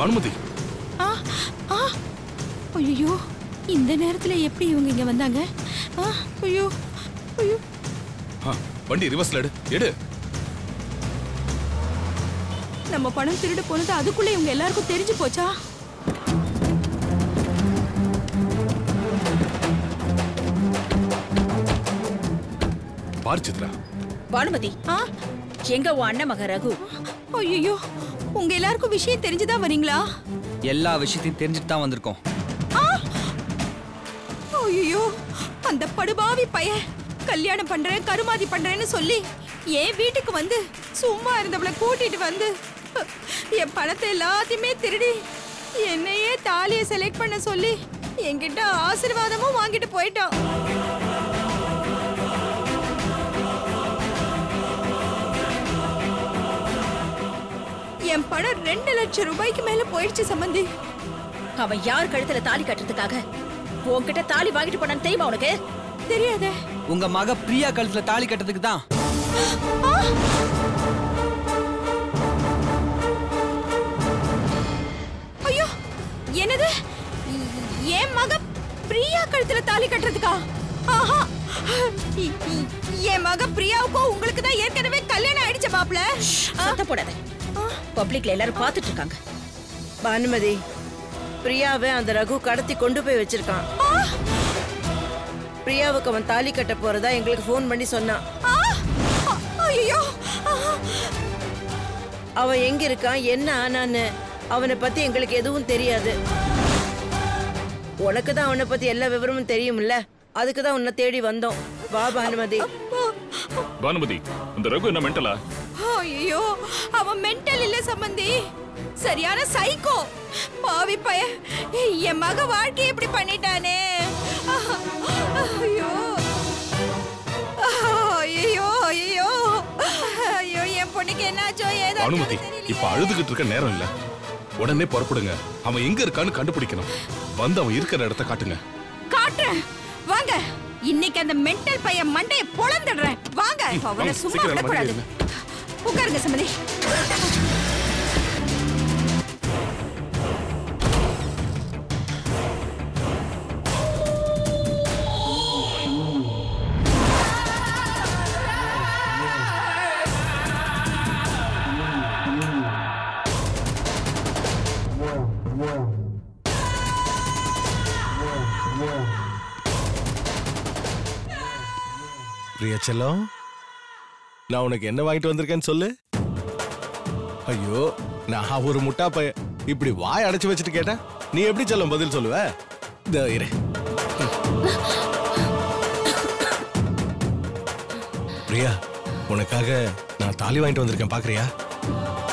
பானுமதி ஆ ஆ ஐயோ இந்த நேரத்துல எப்படி இவங்க இங்க வந்தாங்க ஆ ஐயோ ஐயோ ஹ வண்டி ரிவர்ஸ்ல எடு நம்ம பணம் திருடு போனது அதுக்குள்ள இவங்க எல்லாருக்கும் தெரிஞ்சு போச்சா பார் சித்ரா பானுமதி ஆ எங்க உன் அண்ணன் மக ரகு ஐயோ உங்க எல்லாருக்கும் விஷயம் தெரிஞ்சதா வரீங்களா எல்லா விஷயத்தையும் தெரிஞ்சிட்டு தான் வந்திருக்கோம் ஐயோ அந்த படுபாவி பையன் கல்யாணம் பண்றேன் கருமாதி பண்றேன்னு சொல்லி ஏன் வீட்டுக்கு வந்து சும்மா இருந்தவளை கூட்டிட்டு வந்து என் பணத்தை எல்லாத்தையுமே திருடி என்னையே தாலியை செலக்ட் பண்ண சொல்லி என்கிட்ட ஆசீர்வாதமும் வாங்கிட்டு போயிட்டான் என் பணம் 2 லட்சம் ரூபாய்க்கு மேல போயிடுச்சு சம்பந்தி அவ யார் கழுத்துல தாலி கட்டுறதுக்காக உன்கிட்ட தாலி வாங்கிட்டு போனான்னு தெரியுமா உனக்கு தெரியாதே உங்க மக பிரியா கழுத்துல தாலி கட்டுறதுக்கு தான் ஐயோ என்னது என் மக பிரியா கழுத்துல தாலி கட்டுறதுக்கா ஆஹா என் மக பிரியாவுக்கு உங்களுக்கு தான் ஏற்கனவே கல்யாணம் ஆயிடுச்சு மாப்ள சத்த போடாத பப்ளிக்ல எல்லாரும் பாத்துட்டு இருக்காங்க பானுமதி பிரியாவை அந்த ரகு கடத்தி கொண்டு போய் வச்சிருக்கான் பிரியாவுக்கு அவன் தாலி கட்ட போறதா எங்களுக்கு ஃபோன் பண்ணி சொன்னான் அவன் எங்க இருக்கான் என்ன ஆனான்னு அவனை பத்தி எங்களுக்கு எதுவும் தெரியாது உனக்குதான் அவனை பத்தி எல்லா விவரமும் தெரியும்ல அதுக்குதான் உன்னை தேடி வந்தோம் வா பானுமதி பானுமதி அந்த ரகு என்ன மெண்டலா ஐயோ அவ மெண்டல் இல்ல சம்பந்தி சரியான சைக்கோ பாவி பைய என் மக வாழ்க்கை எப்படி பண்ணிட்டானே ஐயோ ஐயோ ஐயோ ஐயோ என் பொண்ணுக்கு என்னாச்சோ ஏதோ அனுமதி இப்ப அழுதுகிட்டு இருக்க நேரம் இல்ல உடனே புறப்படுங்க அவன் எங்க இருக்கான்னு கண்டுபிடிக்கணும் வந்து அவன் இருக்கிற இடத்தை காட்டுங்க காட்டுறேன் வாங்க இன்னைக்கு அந்த மெண்டல் பைய மண்டைய பொளந்துடுறேன் வாங்க அவனை சும்மா விடக்கூடாது உட்காருங்க சம்பந்தி பிரியா செல்லம் நான் உனக்கு என்ன வாங்கிட்டு வந்திருக்கேன்னு சொல்லு ஐயோ நான் ஒரு முட்டா பையன் இப்படி வாய் அடைச்சு வச்சுட்டு கேட்டா நீ எப்படி செல்லம் பதில் சொல்லுவ பிரியா உனக்காக நான் தாலி வாங்கிட்டு வந்திருக்கேன் பாக்குறியா